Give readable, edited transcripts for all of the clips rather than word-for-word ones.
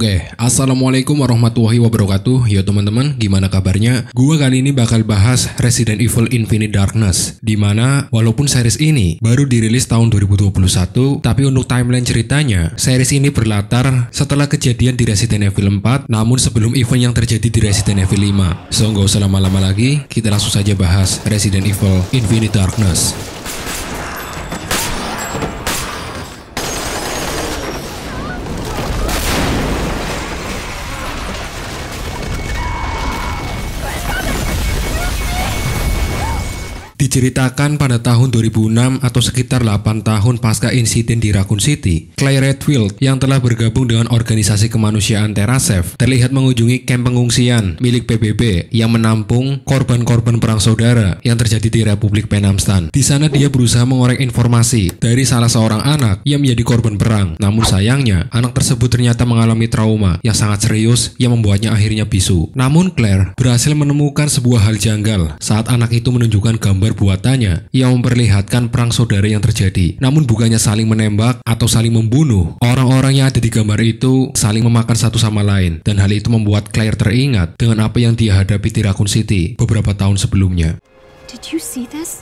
Oke, assalamualaikum warahmatullahi wabarakatuh. Yo teman-teman, gimana kabarnya? Gua kali ini bakal bahas Resident Evil Infinite Darkness, dimana walaupun series ini baru dirilis tahun 2021, tapi untuk timeline ceritanya, series ini berlatar setelah kejadian di Resident Evil 4, namun sebelum event yang terjadi di Resident Evil 5. So, nggak usah lama-lama lagi, kita langsung saja bahas Resident Evil Infinite Darkness. Diceritakan pada tahun 2006 atau sekitar 8 tahun pasca insiden di Raccoon City, Claire Redfield yang telah bergabung dengan organisasi kemanusiaan TerraSave terlihat mengunjungi kamp pengungsian milik PBB yang menampung korban-korban perang saudara yang terjadi di Republik Penamstan. Di sana dia berusaha mengorek informasi dari salah seorang anak yang menjadi korban perang. Namun sayangnya, anak tersebut ternyata mengalami trauma yang sangat serius yang membuatnya akhirnya bisu. Namun Claire berhasil menemukan sebuah hal janggal saat anak itu menunjukkan gambar buatannya yang memperlihatkan perang saudara yang terjadi. Namun bukannya saling menembak atau saling membunuh, orang-orang yang ada di gambar itu saling memakan satu sama lain, dan hal itu membuat Claire teringat dengan apa yang dia hadapi di Raccoon City beberapa tahun sebelumnya. Did you see this?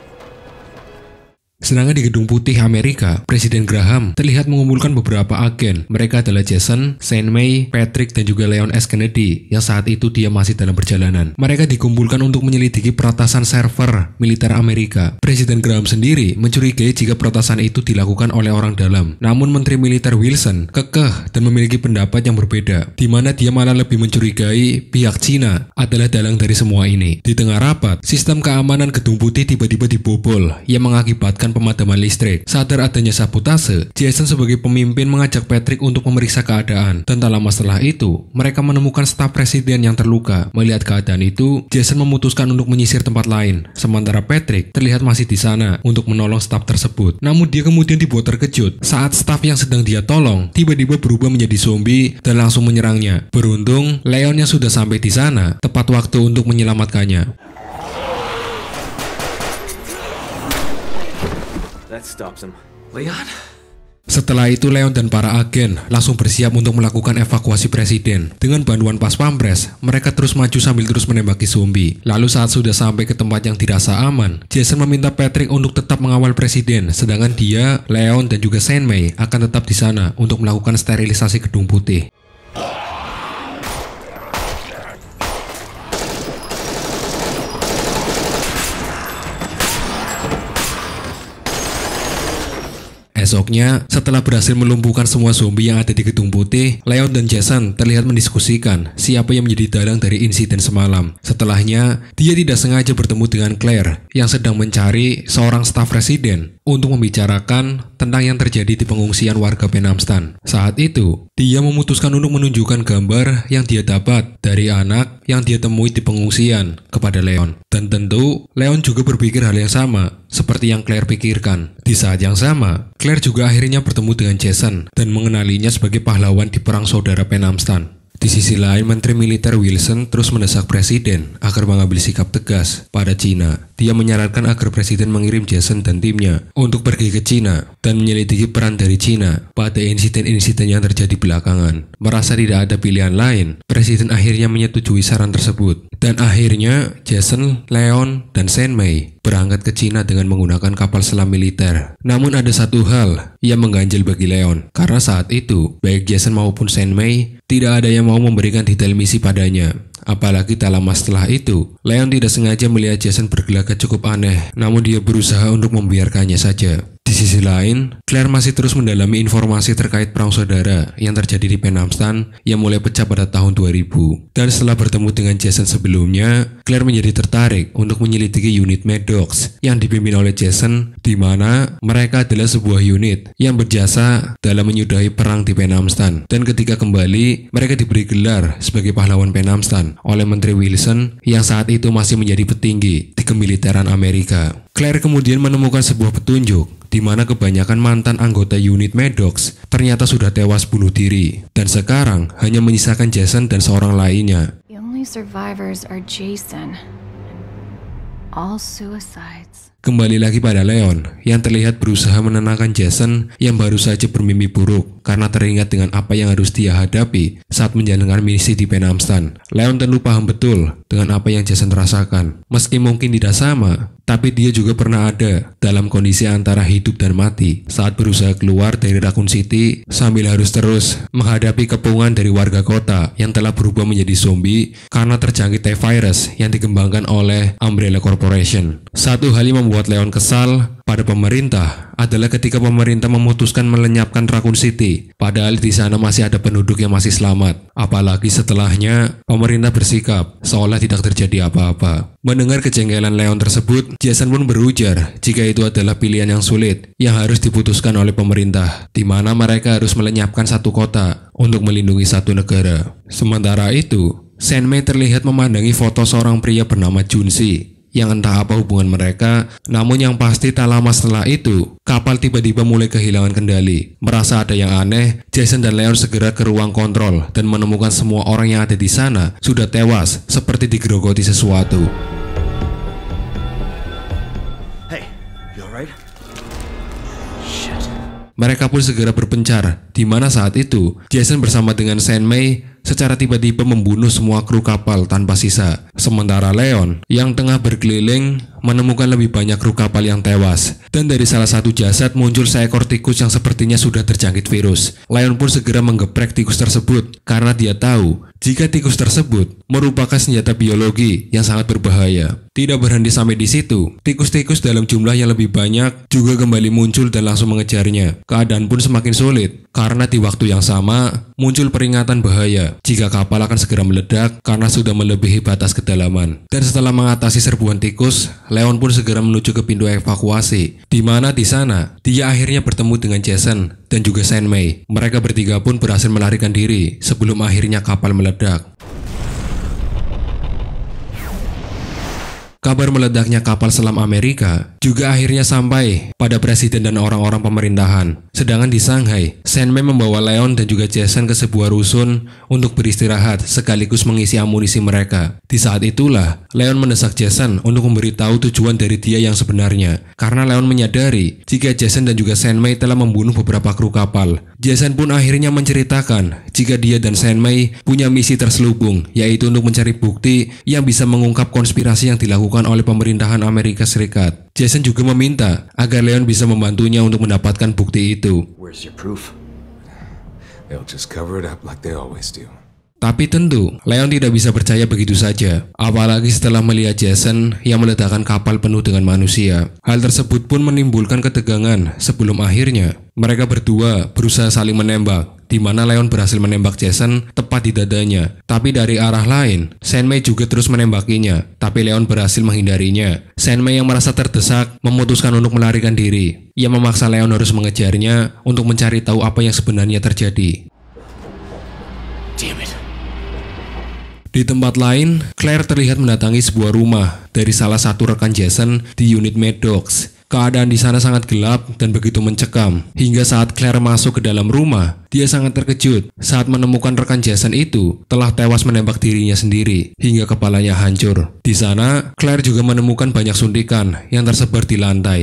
Sedangkan di Gedung Putih Amerika, Presiden Graham terlihat mengumpulkan beberapa agen. Mereka adalah Jason, Saint May, Patrick, dan juga Leon S. Kennedy yang saat itu dia masih dalam perjalanan. Mereka dikumpulkan untuk menyelidiki peretasan server militer Amerika. Presiden Graham sendiri mencurigai jika peretasan itu dilakukan oleh orang dalam. Namun Menteri Militer Wilson kekeh dan memiliki pendapat yang berbeda, di mana dia malah lebih mencurigai pihak Cina adalah dalang dari semua ini. Di tengah rapat, sistem keamanan Gedung Putih tiba-tiba dibobol yang mengakibatkan pemadaman listrik. Sadar adanya sabotase, Jason sebagai pemimpin mengajak Patrick untuk memeriksa keadaan. Dan tak lama setelah itu, mereka menemukan staf presiden yang terluka. Melihat keadaan itu, Jason memutuskan untuk menyisir tempat lain, sementara Patrick terlihat masih di sana untuk menolong staf tersebut. Namun dia kemudian dibuat terkejut saat staf yang sedang dia tolong tiba-tiba berubah menjadi zombie dan langsung menyerangnya. Beruntung, Leon yang sudah sampai di sana tepat waktu untuk menyelamatkannya. That stops him. Leon? Setelah itu Leon dan para agen langsung bersiap untuk melakukan evakuasi presiden. Dengan bantuan pas pampres, mereka terus maju sambil terus menembaki zombie. Lalu saat sudah sampai ke tempat yang dirasa aman, Jason meminta Patrick untuk tetap mengawal presiden, sedangkan dia, Leon, dan juga Saint May akan tetap di sana untuk melakukan sterilisasi Gedung Putih. Esoknya, setelah berhasil melumpuhkan semua zombie yang ada di Gedung Putih, Leon dan Jason terlihat mendiskusikan siapa yang menjadi dalang dari insiden semalam. Setelahnya, dia tidak sengaja bertemu dengan Claire yang sedang mencari seorang staf residen untuk membicarakan tentang yang terjadi di pengungsian warga Penamstan. Saat itu, dia memutuskan untuk menunjukkan gambar yang dia dapat dari anak yang dia temui di pengungsian kepada Leon. Dan tentu, Leon juga berpikir hal yang sama seperti yang Claire pikirkan. Di saat yang sama, Claire juga akhirnya bertemu dengan Jason dan mengenalinya sebagai pahlawan di perang saudara Penamstan. Di sisi lain, Menteri Militer Wilson terus mendesak Presiden agar mengambil sikap tegas pada Cina. Dia menyarankan agar Presiden mengirim Jason dan timnya untuk pergi ke Cina dan menyelidiki peran dari Cina pada insiden-insiden yang terjadi belakangan. Merasa tidak ada pilihan lain, Presiden akhirnya menyetujui saran tersebut. Dan akhirnya, Jason, Leon, dan Saint May berangkat ke Cina dengan menggunakan kapal selam militer. Namun ada satu hal yang mengganjal bagi Leon, karena saat itu, baik Jason maupun Saint May tidak ada yang mau memberikan detail misi padanya. Apalagi tak lama setelah itu, Leon tidak sengaja melihat Jason bergelagat cukup aneh, namun dia berusaha untuk membiarkannya saja. Di sisi lain, Claire masih terus mendalami informasi terkait perang saudara yang terjadi di Penamstan yang mulai pecah pada tahun 2000. Dan setelah bertemu dengan Jason sebelumnya, Claire menjadi tertarik untuk menyelidiki unit Medox yang dipimpin oleh Jason, di mana mereka adalah sebuah unit yang berjasa dalam menyudahi perang di Penamstan. Dan ketika kembali, mereka diberi gelar sebagai pahlawan Penamstan oleh Menteri Wilson yang saat itu masih menjadi petinggi di kemiliteran Amerika. Claire kemudian menemukan sebuah petunjuk di mana kebanyakan mantan anggota unit Medox ternyata sudah tewas bunuh diri dan sekarang hanya menyisakan Jason dan seorang lainnya. The only survivors are Jason and all suicides. Kembali lagi pada Leon, yang terlihat berusaha menenangkan Jason yang baru saja bermimpi buruk karena teringat dengan apa yang harus dia hadapi saat menjalankan misi di Penamstan. Leon tentu paham betul dengan apa yang Jason rasakan. Meski mungkin tidak sama, tapi dia juga pernah ada dalam kondisi antara hidup dan mati saat berusaha keluar dari Raccoon City sambil harus terus menghadapi kepungan dari warga kota yang telah berubah menjadi zombie karena terjangkit T-Virus yang dikembangkan oleh Umbrella Corporation. Satu hal yang membuat Leon kesal pada pemerintah adalah ketika pemerintah memutuskan melenyapkan Raccoon City, padahal di sana masih ada penduduk yang masih selamat. Apalagi setelahnya, pemerintah bersikap seolah tidak terjadi apa-apa. Mendengar kejengkelan Leon tersebut, Jason pun berujar jika itu adalah pilihan yang sulit yang harus diputuskan oleh pemerintah, di mana mereka harus melenyapkan satu kota untuk melindungi satu negara. Sementara itu, Saint May terlihat memandangi foto seorang pria bernama Jun See, yang entah apa hubungan mereka. Namun yang pasti tak lama setelah itu, kapal tiba-tiba mulai kehilangan kendali. Merasa ada yang aneh, Jason dan Leon segera ke ruang kontrol dan menemukan semua orang yang ada di sana sudah tewas seperti digerogoti sesuatu. Hey, you alright? Shit. Mereka pun segera berpencar, di mana saat itu Jason bersama dengan Saint May secara tiba-tiba membunuh semua kru kapal tanpa sisa. Sementara Leon yang tengah berkeliling menemukan lebih banyak kru kapal yang tewas, dan dari salah satu jasad muncul seekor tikus yang sepertinya sudah terjangkit virus. Leon pun segera menggeprek tikus tersebut karena dia tahu jika tikus tersebut merupakan senjata biologi yang sangat berbahaya. Tidak berhenti sampai di situ, tikus-tikus dalam jumlah yang lebih banyak juga kembali muncul dan langsung mengejarnya. Keadaan pun semakin sulit karena di waktu yang sama muncul peringatan bahaya jika kapal akan segera meledak karena sudah melebihi batas kedalaman. Dan setelah mengatasi serbuan tikus, Leon pun segera menuju ke pintu evakuasi, di mana di sana dia akhirnya bertemu dengan Jason dan juga Saint May. Mereka bertiga pun berhasil melarikan diri sebelum akhirnya kapal meledak. Kabar meledaknya kapal selam Amerika juga akhirnya sampai pada presiden dan orang-orang pemerintahan. Sedangkan di Shanghai, Saint May membawa Leon dan juga Jason ke sebuah rusun untuk beristirahat sekaligus mengisi amunisi mereka. Di saat itulah, Leon mendesak Jason untuk memberitahu tujuan dari dia yang sebenarnya, karena Leon menyadari jika Jason dan juga Saint May telah membunuh beberapa kru kapal. Jason pun akhirnya menceritakan jika dia dan Saint May punya misi terselubung, yaitu untuk mencari bukti yang bisa mengungkap konspirasi yang dilakukan oleh pemerintahan Amerika Serikat. Jason juga meminta agar Leon bisa membantunya untuk mendapatkan bukti itu. Tapi tentu, Leon tidak bisa percaya begitu saja, apalagi setelah melihat Jason yang meletakkan kapal penuh dengan manusia. Hal tersebut pun menimbulkan ketegangan sebelum akhirnya mereka berdua berusaha saling menembak, di mana Leon berhasil menembak Jason tepat di dadanya. Tapi dari arah lain, Saint May juga terus menembakinya, tapi Leon berhasil menghindarinya. Saint May yang merasa terdesak memutuskan untuk melarikan diri. Ia memaksa Leon harus mengejarnya untuk mencari tahu apa yang sebenarnya terjadi. Damn it. Di tempat lain, Claire terlihat mendatangi sebuah rumah dari salah satu rekan Jason di unit Medox. Keadaan di sana sangat gelap dan begitu mencekam. Hingga saat Claire masuk ke dalam rumah, dia sangat terkejut saat menemukan rekan Jason itu telah tewas menembak dirinya sendiri hingga kepalanya hancur. Di sana, Claire juga menemukan banyak suntikan yang tersebar di lantai.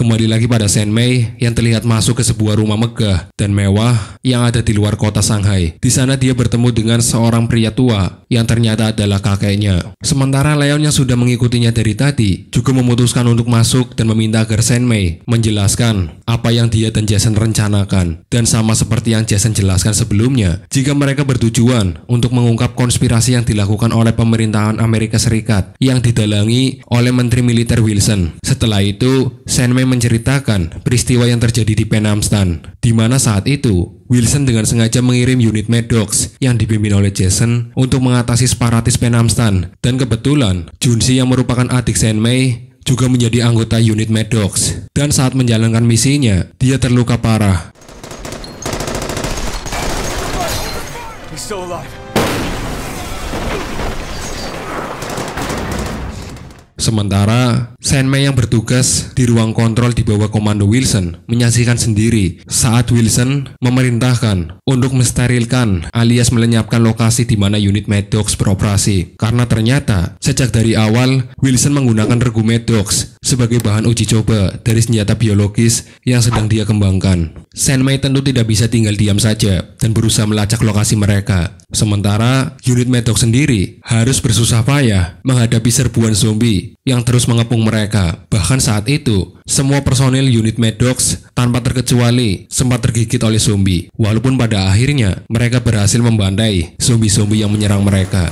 Kembali lagi pada Saint May yang terlihat masuk ke sebuah rumah megah dan mewah yang ada di luar kota Shanghai. Di sana dia bertemu dengan seorang pria tua yang ternyata adalah kakeknya. Sementara Leon yang sudah mengikutinya dari tadi juga memutuskan untuk masuk dan meminta agar Saint May menjelaskan apa yang dia dan Jason rencanakan. Dan sama seperti yang Jason jelaskan sebelumnya, jika mereka bertujuan untuk mengungkap konspirasi yang dilakukan oleh pemerintahan Amerika Serikat yang didalangi oleh Menteri Militer Wilson. Setelah itu, Saint May menceritakan peristiwa yang terjadi di Penamstan, di mana saat itu Wilson dengan sengaja mengirim unit Medox yang dipimpin oleh Jason untuk mengatasi separatis Penamstan, dan kebetulan Jun See yang merupakan adik Saint May juga menjadi anggota unit Medox, dan saat menjalankan misinya dia terluka parah. sementara, Saint May yang bertugas di ruang kontrol di bawah komando Wilson menyaksikan sendiri saat Wilson memerintahkan untuk mensterilkan alias melenyapkan lokasi di mana unit Medox beroperasi. Karena ternyata sejak dari awal Wilson menggunakan regu Medox sebagai bahan uji coba dari senjata biologis yang sedang dia kembangkan. Saint May tentu tidak bisa tinggal diam saja dan berusaha melacak lokasi mereka. Sementara unit Medox sendiri harus bersusah payah menghadapi serbuan zombie yang terus mengepung mereka. Bahkan saat itu, semua personil unit Medox tanpa terkecuali sempat tergigit oleh zombie, walaupun pada akhirnya mereka berhasil membandai zombie-zombie yang menyerang mereka.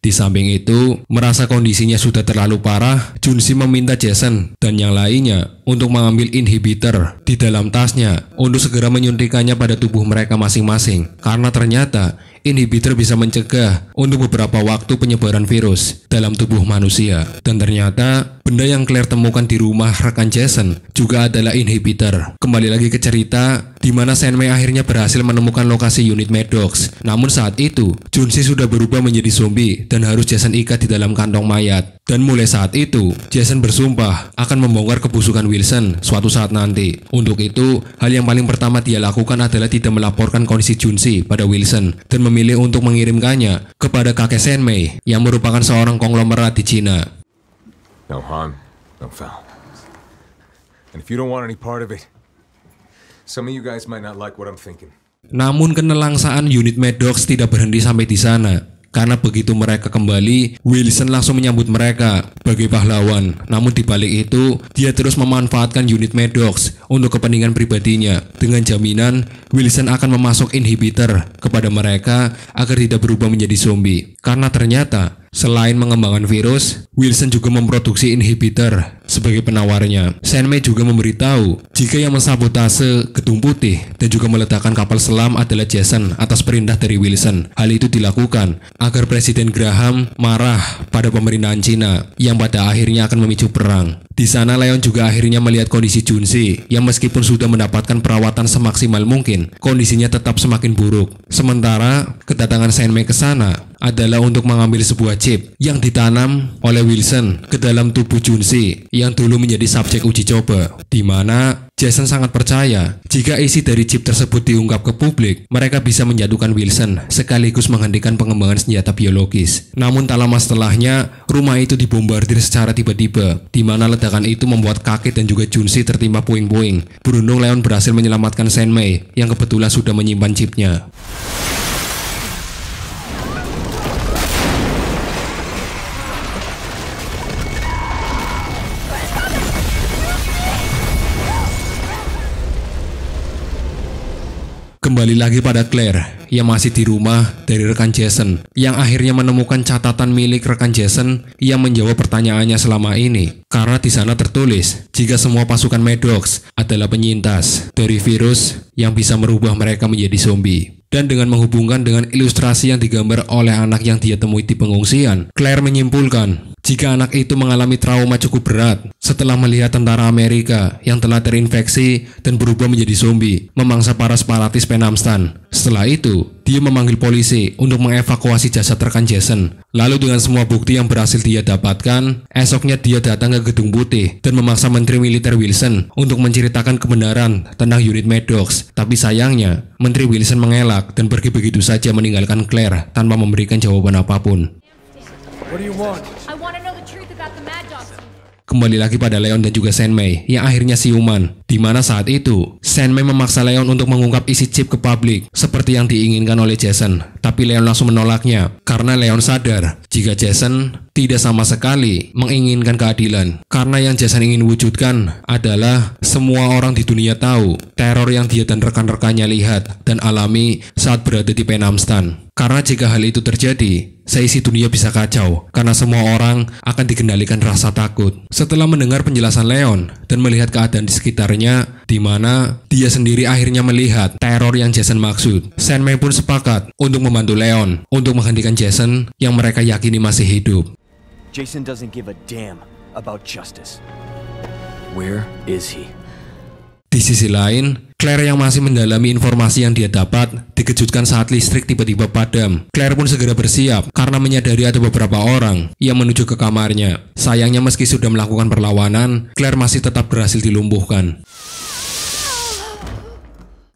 Di samping itu, merasa kondisinya sudah terlalu parah, Jun See meminta Jason dan yang lainnya untuk mengambil inhibitor di dalam tasnya untuk segera menyuntikannya pada tubuh mereka masing-masing. Karena ternyata inhibitor bisa mencegah untuk beberapa waktu penyebaran virus dalam tubuh manusia. Dan ternyata benda yang Claire temukan di rumah rekan Jason juga adalah inhibitor. Kembali lagi ke cerita di mana Saint May akhirnya berhasil menemukan lokasi unit Medox. Namun saat itu Jun See sudah berubah menjadi zombie dan harus Jason ikat di dalam kantong mayat. Dan mulai saat itu Jason bersumpah akan membongkar kebusukan Wilson suatu saat nanti. Untuk itu hal yang paling pertama dia lakukan adalah tidak melaporkan kondisi Jun See pada Wilson dan memilih untuk mengirimkannya kepada kakek Saint May yang merupakan seorang konglomerat di Cina. No harm, no foul. And if you don't want any part of it, some of you guys might not like what I'm thinking. Namun kenelangsaan unit Medox tidak berhenti sampai di sana. Karena begitu mereka kembali, Wilson langsung menyambut mereka sebagai pahlawan. Namun dibalik itu, dia terus memanfaatkan unit Medox untuk kepentingan pribadinya. Dengan jaminan, Wilson akan memasok inhibitor kepada mereka agar tidak berubah menjadi zombie. Karena ternyata, selain mengembangkan virus, Wilson juga memproduksi inhibitor sebagai penawarnya. Saint May juga memberitahu jika yang mensabotase Gedung Putih dan juga meletakkan kapal selam adalah Jason atas perintah dari Wilson. Hal itu dilakukan agar Presiden Graham marah pada pemerintahan Cina yang pada akhirnya akan memicu perang. Di sana Leon juga akhirnya melihat kondisi Jun See yang meskipun sudah mendapatkan perawatan semaksimal mungkin, kondisinya tetap semakin buruk. Sementara kedatangan Saint May ke sana adalah untuk mengambil sebuah chip yang ditanam oleh Wilson ke dalam tubuh Jun See yang dulu menjadi subjek uji coba, di mana Jason sangat percaya jika isi dari chip tersebut diungkap ke publik, mereka bisa menjatuhkan Wilson sekaligus menghentikan pengembangan senjata biologis. Namun tak lama setelahnya, rumah itu dibombardir secara tiba-tiba, di mana ledakan itu membuat kakek dan juga Jun See tertimpa puing-puing. Beruntung Leon berhasil menyelamatkan Saint May yang kebetulan sudah menyimpan chipnya. Kembali lagi pada Claire yang masih di rumah dari rekan Jason, yang akhirnya menemukan catatan milik rekan Jason yang menjawab pertanyaannya selama ini. Karena di sana tertulis jika semua pasukan Medox adalah penyintas dari virus yang bisa merubah mereka menjadi zombie. Dan dengan menghubungkan dengan ilustrasi yang digambar oleh anak yang dia temui di pengungsian, Claire menyimpulkan jika anak itu mengalami trauma cukup berat setelah melihat tentara Amerika yang telah terinfeksi dan berubah menjadi zombie memangsa para separatis Penamstan. Setelah itu, dia memanggil polisi untuk mengevakuasi jasad rekan Jason. Lalu dengan semua bukti yang berhasil dia dapatkan, esoknya dia datang ke Gedung Putih dan memaksa Menteri Militer Wilson untuk menceritakan kebenaran tentang unit Medox. Tapi sayangnya, Menteri Wilson mengelak dan pergi begitu saja meninggalkan Claire tanpa memberikan jawaban apapun. Kembali lagi pada Leon dan juga Saint May yang akhirnya siuman, di mana saat itu Saint May memaksa Leon untuk mengungkap isi chip ke publik seperti yang diinginkan oleh Jason. Tapi Leon langsung menolaknya karena Leon sadar jika Jason tidak sama sekali menginginkan keadilan. Karena yang Jason ingin wujudkan adalah semua orang di dunia tahu teror yang dia dan rekan-rekannya lihat dan alami saat berada di Penamstan. Karena jika hal itu terjadi, seisi dunia bisa kacau karena semua orang akan dikendalikan rasa takut. Setelah mendengar penjelasan Leon dan melihat keadaan di sekitarnya, di mana dia sendiri akhirnya melihat teror yang Jason maksud, Saint May pun sepakat untuk membantu Leon untuk menghentikan Jason yang mereka yakini masih hidup. Jason doesn't give a damn about justice. Where is he? Di sisi lain, Claire yang masih mendalami informasi yang dia dapat dikejutkan saat listrik tiba-tiba padam. Claire pun segera bersiap karena menyadari ada beberapa orang yang menuju ke kamarnya. Sayangnya meski sudah melakukan perlawanan, Claire masih tetap berhasil dilumpuhkan.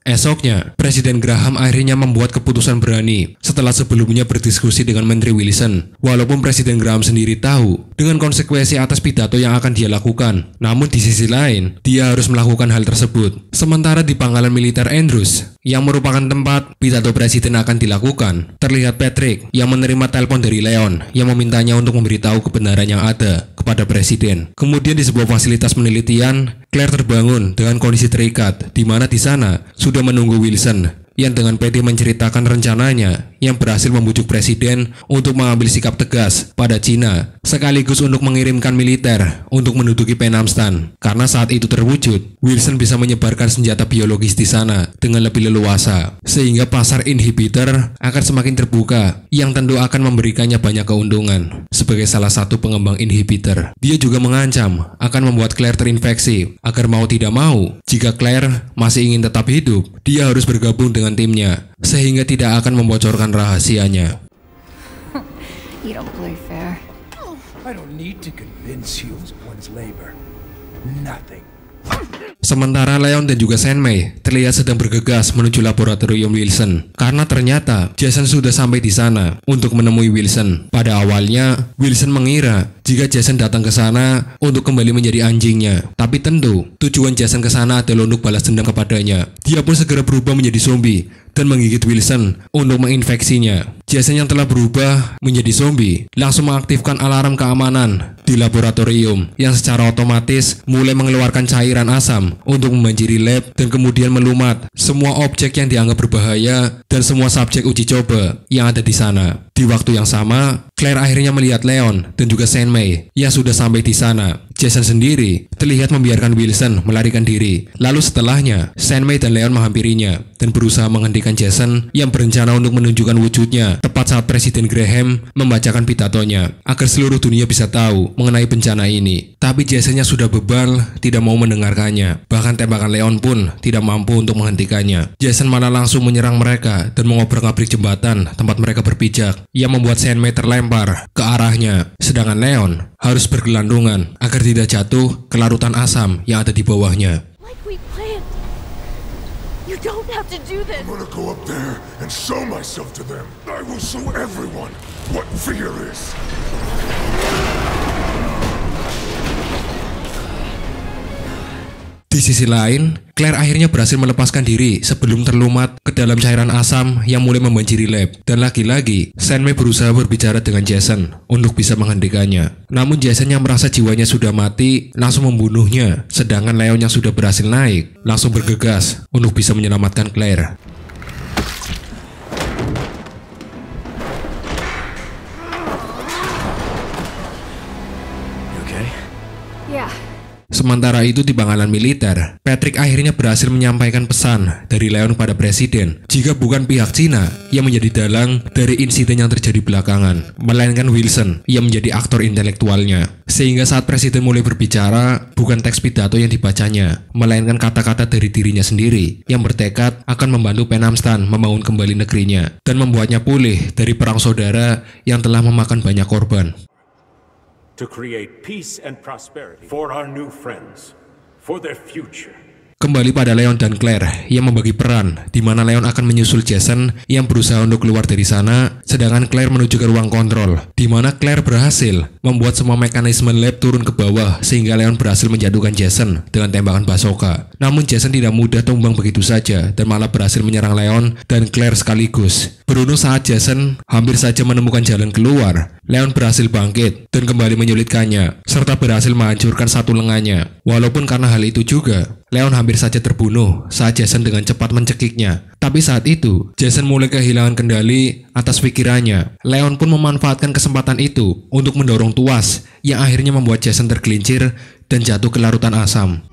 Esoknya, Presiden Graham akhirnya membuat keputusan berani setelah sebelumnya berdiskusi dengan Menteri Wilson. Walaupun Presiden Graham sendiri tahu dengan konsekuensi atas pidato yang akan dia lakukan, namun di sisi lain, dia harus melakukan hal tersebut. Sementara di pangkalan militer Andrews, yang merupakan tempat pidato Presiden akan dilakukan, terlihat Patrick yang menerima telepon dari Leon yang memintanya untuk memberitahu kebenaran yang ada kepada Presiden. Kemudian di sebuah fasilitas penelitian, Claire terbangun dengan kondisi terikat, di mana di sana sudah menunggu Wilson yang dengan pede menceritakan rencananya yang berhasil membujuk Presiden untuk mengambil sikap tegas pada Cina, sekaligus untuk mengirimkan militer untuk menduduki Penamstan. Karena saat itu terwujud, Wilson bisa menyebarkan senjata biologis di sana dengan lebih leluasa, sehingga pasar inhibitor akan semakin terbuka yang tentu akan memberikannya banyak keuntungan. Sebagai salah satu pengembang inhibitor, dia juga mengancam akan membuat Claire terinfeksi, agar mau tidak mau, jika Claire masih ingin tetap hidup, dia harus bergabung dengan timnya, sehingga tidak akan membocorkan rahasianya. You don't play fair. I don't need to convince you of one's labor. Nothing. Sementara Leon dan juga Saint May terlihat sedang bergegas menuju laboratorium Wilson karena ternyata Jason sudah sampai di sana untuk menemui Wilson. Pada awalnya, Wilson mengira jika Jason datang ke sana untuk kembali menjadi anjingnya, tapi tentu tujuan Jason ke sana adalah untuk balas dendam kepadanya. Dia pun segera berubah menjadi zombie dan menggigit Wilson untuk menginfeksinya. Jason yang telah berubah menjadi zombie langsung mengaktifkan alarm keamanan di laboratorium yang secara otomatis mulai mengeluarkan cairan asam untuk membanjiri lab dan kemudian melumat semua objek yang dianggap berbahaya dan semua subjek uji coba yang ada di sana. Di waktu yang sama, Claire akhirnya melihat Leon dan juga Saint May yang sudah sampai di sana. Jason sendiri terlihat membiarkan Wilson melarikan diri. Lalu setelahnya, Saint May dan Leon menghampirinya dan berusaha menghentikan Jason yang berencana untuk menunjukkan wujudnya tepat saat Presiden Graham membacakan pidatonya agar seluruh dunia bisa tahu mengenai bencana ini. Tapi Jasonnya sudah bebal, tidak mau mendengarkannya. Bahkan tembakan Leon pun tidak mampu untuk menghentikannya. Jason malah langsung menyerang mereka dan mengobrak-abrik jembatan tempat mereka berpijak, yang membuat Saint May terlempar ke arahnya. Sedangkan Leon harus bergelandungan agar tidak jatuh ke larutan asam yang ada di bawahnya. Di sisi lain, Claire akhirnya berhasil melepaskan diri sebelum terlumat ke dalam cairan asam yang mulai membanjiri lab. Dan lagi-lagi, Saint May berusaha berbicara dengan Jason untuk bisa menghentikannya. Namun Jason yang merasa jiwanya sudah mati langsung membunuhnya. Sedangkan Leon yang sudah berhasil naik langsung bergegas untuk bisa menyelamatkan Claire. Sementara itu di pangkalan militer, Patrick akhirnya berhasil menyampaikan pesan dari Leon pada Presiden jika bukan pihak Cina yang menjadi dalang dari insiden yang terjadi belakangan, melainkan Wilson yang menjadi aktor intelektualnya. Sehingga saat Presiden mulai berbicara, bukan teks pidato yang dibacanya, melainkan kata-kata dari dirinya sendiri yang bertekad akan membantu Penamstan membangun kembali negerinya dan membuatnya pulih dari perang saudara yang telah memakan banyak korban. To create peace and prosperity for our new friends, for their future. Kembali pada Leon dan Claire yang membagi peran, di mana Leon akan menyusul Jason yang berusaha untuk keluar dari sana, sedangkan Claire menuju ke ruang kontrol, di mana Claire berhasil membuat semua mekanisme lab turun ke bawah sehingga Leon berhasil menjatuhkan Jason dengan tembakan basoka. Namun Jason tidak mudah tumbang begitu saja dan malah berhasil menyerang Leon dan Claire sekaligus. Beruntung saat Jason hampir saja menemukan jalan keluar, Leon berhasil bangkit dan kembali menyulitkannya, serta berhasil menghancurkan satu lengannya. Walaupun karena hal itu juga, Leon hampir saja terbunuh saat Jason dengan cepat mencekiknya. Tapi saat itu, Jason mulai kehilangan kendali atas pikirannya. Leon pun memanfaatkan kesempatan itu untuk mendorong tuas yang akhirnya membuat Jason tergelincir dan jatuh ke larutan asam.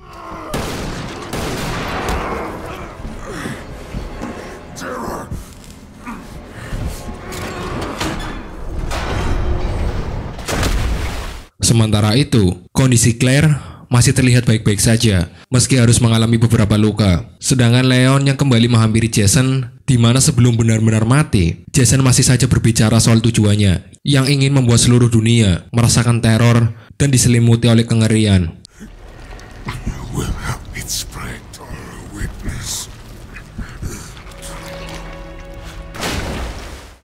Sementara itu, kondisi Claire masih terlihat baik-baik saja, meski harus mengalami beberapa luka. Sedangkan Leon yang kembali menghampiri Jason, di mana sebelum benar-benar mati, Jason masih saja berbicara soal tujuannya, yang ingin membuat seluruh dunia merasakan teror dan diselimuti oleh kengerian.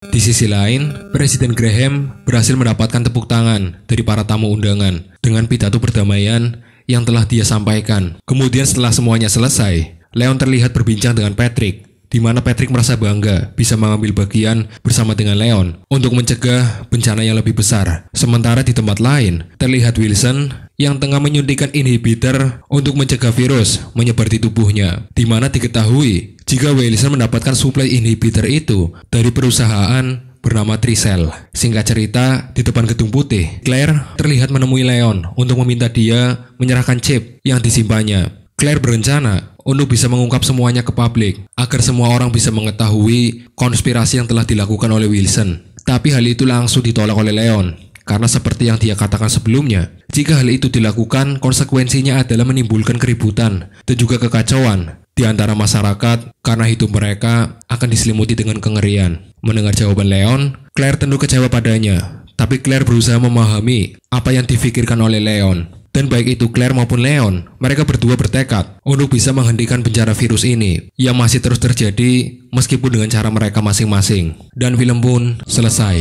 Di sisi lain, Presiden Graham berhasil mendapatkan tepuk tangan dari para tamu undangan dengan pidato perdamaian yang telah dia sampaikan. Kemudian setelah semuanya selesai, Leon terlihat berbincang dengan Patrick, di mana Patrick merasa bangga bisa mengambil bagian bersama dengan Leon untuk mencegah bencana yang lebih besar. Sementara di tempat lain, terlihat Wilson yang tengah menyuntikkan inhibitor untuk mencegah virus menyebar di tubuhnya, di mana diketahui jika Wilson mendapatkan suplai inhibitor itu dari perusahaan bernama Trisel. Singkat cerita, di depan gedung putih, Claire terlihat menemui Leon untuk meminta dia menyerahkan chip yang disimpannya. Claire berencana untuk bisa mengungkap semuanya ke publik agar semua orang bisa mengetahui konspirasi yang telah dilakukan oleh Wilson. Tapi hal itu langsung ditolak oleh Leon, karena seperti yang dia katakan sebelumnya, jika hal itu dilakukan, konsekuensinya adalah menimbulkan keributan dan juga kekacauan di antara masyarakat karena hidup mereka akan diselimuti dengan kengerian. Mendengar jawaban Leon, Claire tentu kecewa padanya, tapi Claire berusaha memahami apa yang difikirkan oleh Leon. Dan baik itu Claire maupun Leon, mereka berdua bertekad untuk bisa menghentikan bencana virus ini yang masih terus terjadi meskipun dengan cara mereka masing-masing. Dan film pun selesai.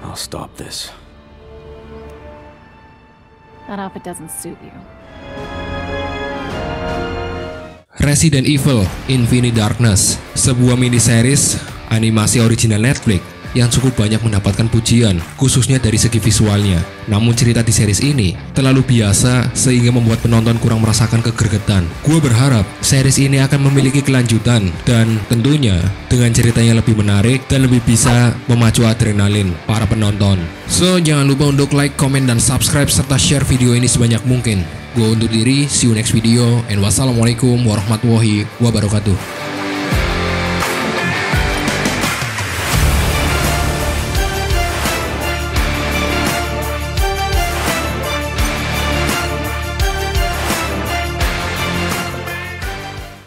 I'll stop this. Resident Evil Infinite Darkness, sebuah mini series animasi original Netflix yang cukup banyak mendapatkan pujian, khususnya dari segi visualnya. Namun cerita di series ini terlalu biasa sehingga membuat penonton kurang merasakan kegergetan. Gua berharap series ini akan memiliki kelanjutan dan tentunya dengan cerita yang lebih menarik dan lebih bisa memacu adrenalin para penonton. So, jangan lupa untuk like, comment, dan subscribe serta share video ini sebanyak mungkin. Gua undur diri, see you next video, and wassalamualaikum warahmatullahi wabarakatuh.